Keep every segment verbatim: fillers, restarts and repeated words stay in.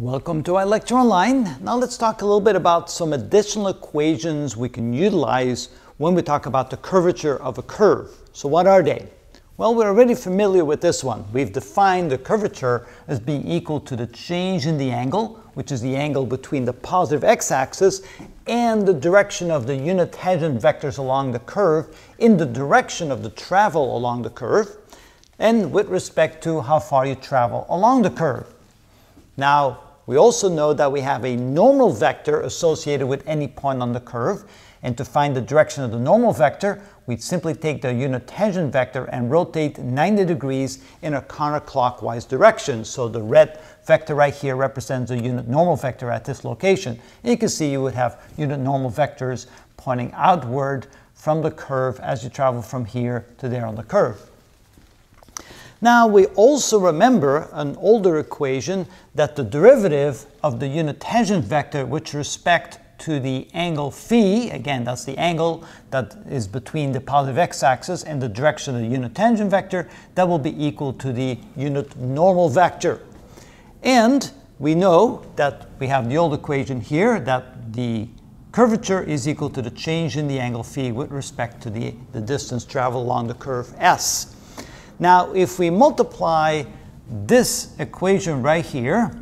Welcome to our lecture online. Now let's talk a little bit about some additional equations we can utilize when we talk about the curvature of a curve. So what are they? Well, we're already familiar with this one. We've defined the curvature as being equal to the change in the angle, which is the angle between the positive x-axis and the direction of the unitangent vectors along the curve in the direction of the travel along the curve, and with respect to how far you travel along the curve. Now, we also know that we have a normal vector associated with any point on the curve, and to find the direction of the normal vector, we'd simply take the unitangent vector and rotate ninety degrees in a counterclockwise direction. So the red vector right here represents the unit normal vector at this location. And you can see you would have unit normal vectors pointing outward from the curve as you travel from here to there on the curve. Now, we also remember an older equation that the derivative of the unitangent vector with respect to the angle phi, again, that's the angle that is between the positive x-axis and the direction of the unitangent vector, that will be equal to the unit normal vector. And we know that we have the old equation here that the curvature is equal to the change in the angle phi with respect to the, the distance traveled along the curve S. Now, if we multiply this equation right here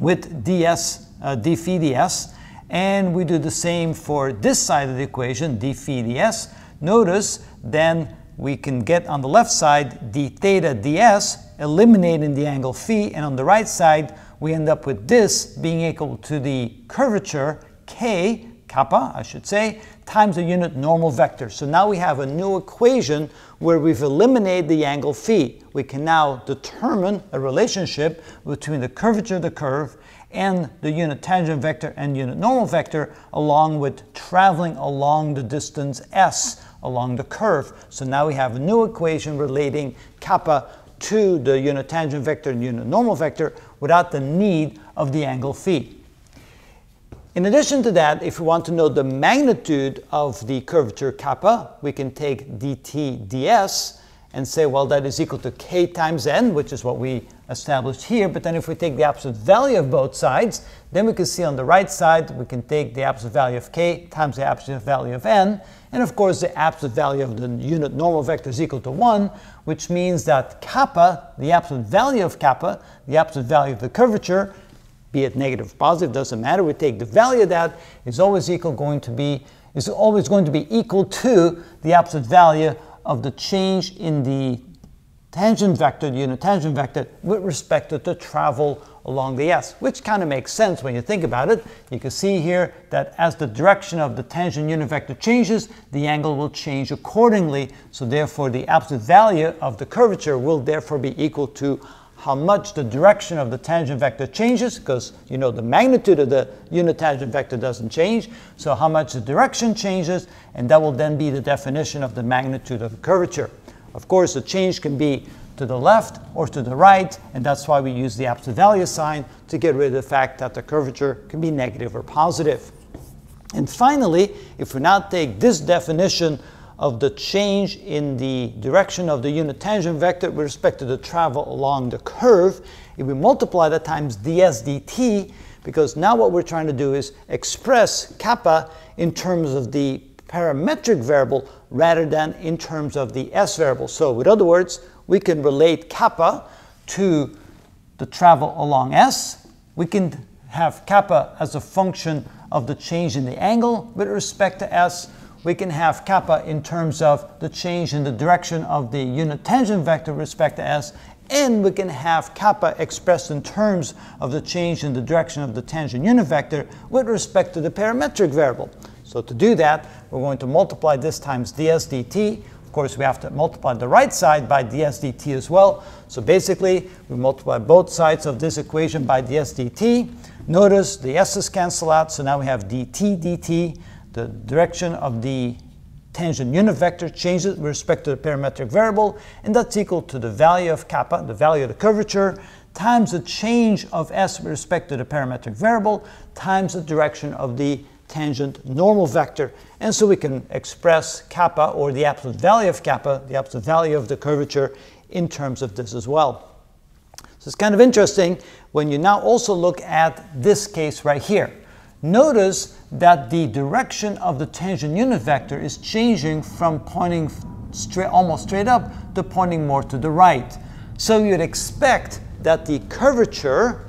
with ds, uh, d phi ds, and we do the same for this side of the equation, d phi ds, notice then we can get on the left side d theta ds, eliminating the angle phi, and on the right side we end up with this being equal to the curvature k, kappa, I should say, times the unit normal vector. So now we have a new equation where we've eliminated the angle phi. We can now determine a relationship between the curvature of the curve and the unit tangent vector and unit normal vector, along with traveling along the distance s along the curve. So now we have a new equation relating kappa to the unit tangent vector and unit normal vector without the need of the angle phi. In addition to that, if we want to know the magnitude of the curvature kappa, we can take dt ds and say, well, that is equal to k times n, which is what we established here. But then if we take the absolute value of both sides, then we can see on the right side, we can take the absolute value of k times the absolute value of n. And of course, the absolute value of the unit normal vector is equal to one, which means that kappa, the absolute value of kappa, the absolute value of the curvature, be it negative or positive, doesn't matter. We take the value of that is always equal going to be is always going to be equal to the absolute value of the change in the tangent vector, the unit tangent vector, with respect to the travel along the S, which kind of makes sense when you think about it. You can see here that as the direction of the tangent unit vector changes, the angle will change accordingly. So therefore, the absolute value of the curvature will therefore be equal to how much the direction of the tangent vector changes, because you know the magnitude of the unit tangent vector doesn't change, so how much the direction changes, and that will then be the definition of the magnitude of the curvature. Of course, the change can be to the left or to the right, and that's why we use the absolute value sign to get rid of the fact that the curvature can be negative or positive. And finally, if we now take this definition of the change in the direction of the unit tangent vector with respect to the travel along the curve, if we multiply that times ds dt, because now what we're trying to do is express kappa in terms of the parametric variable rather than in terms of the s variable. So in other words, we can relate kappa to the travel along s. We can have kappa as a function of the change in the angle with respect to s. We can have kappa in terms of the change in the direction of the unit tangent vector with respect to s, and we can have kappa expressed in terms of the change in the direction of the tangent unit vector with respect to the parametric variable. So to do that, we're going to multiply this times ds dt. Of course, we have to multiply the right side by ds dt as well. So basically, we multiply both sides of this equation by ds dt. Notice the s's cancel out, so now we have dt dt. The direction of the tangent unit vector changes with respect to the parametric variable, and that's equal to the value of kappa, the value of the curvature, times the change of s with respect to the parametric variable, times the direction of the tangent normal vector. And so we can express kappa, or the absolute value of kappa, the absolute value of the curvature, in terms of this as well. So it's kind of interesting when you now also look at this case right here. Notice that the direction of the tangent unit vector is changing from pointing straight, almost straight up to pointing more to the right. So you'd expect that the curvature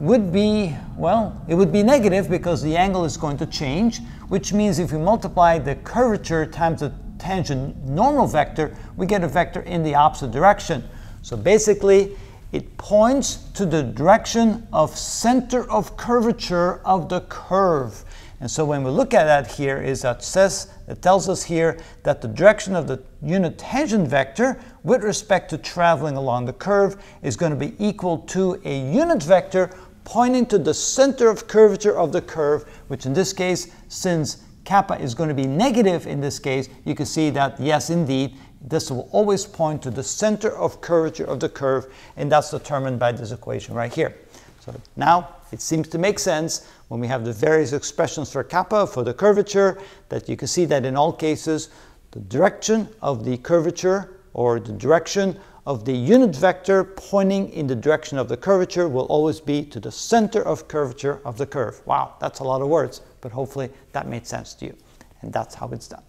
would be, well, it would be negative because the angle is going to change, which means if we multiply the curvature times the tangent normal vector, we get a vector in the opposite direction. So basically, it points to the direction of center of curvature of the curve. And so when we look at that here, is that says, it tells us here that the direction of the unit tangent vector with respect to traveling along the curve is going to be equal to a unit vector pointing to the center of curvature of the curve, which in this case, since kappa is going to be negative in this case, you can see that yes, indeed, this will always point to the center of curvature of the curve, and that's determined by this equation right here. So now it seems to make sense when we have the various expressions for kappa, for the curvature, that you can see that in all cases, the direction of the curvature or the direction of the unit vector pointing in the direction of the curvature will always be to the center of curvature of the curve. Wow, that's a lot of words, but hopefully that made sense to you. And that's how it's done.